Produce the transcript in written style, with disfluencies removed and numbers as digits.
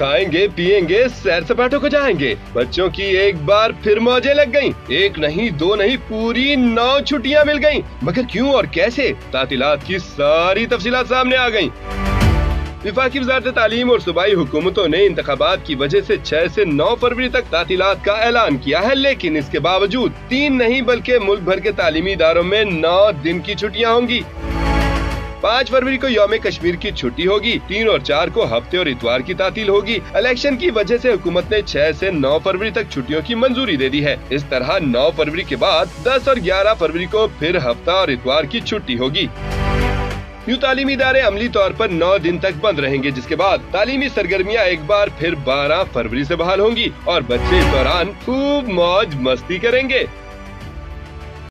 खाएंगे पिएंगे सैर सपाटों को जाएंगे। बच्चों की एक बार फिर मौजें लग गईं। एक नहीं दो नहीं पूरी 9 छुट्टियां मिल गईं। मगर क्यों और कैसे, तातीलात की सारी तफसीलात सामने आ गईं। विफाकी वज़ारत तालीम और सूबाई हुकूमतों ने इंतखाबात की वजह से 6 से 9 फरवरी तक तातीलात का ऐलान किया है, लेकिन इसके बावजूद 3 नहीं बल्कि मुल्क भर के तालीमी इदारों में 9 दिन की छुट्टियां होंगी। 5 फरवरी को यौमे कश्मीर की छुट्टी होगी। 3 और 4 को हफ्ते और इतवार की तातील होगी। इलेक्शन की वजह से हुकूमत ने 6 से 9 फरवरी तक छुट्टियों की मंजूरी दे दी है। इस तरह 9 फरवरी के बाद 10 और 11 फरवरी को फिर हफ्ता और इतवार की छुट्टी होगी। यूँ तालीमी इदारे अमली तौर पर 9 दिन तक बंद रहेंगे, जिसके बाद तालीमी सरगर्मियाँ एक बार फिर 12 फरवरी से बहाल होंगी और बच्चे इस दौरान खूब मौज मस्ती करेंगे।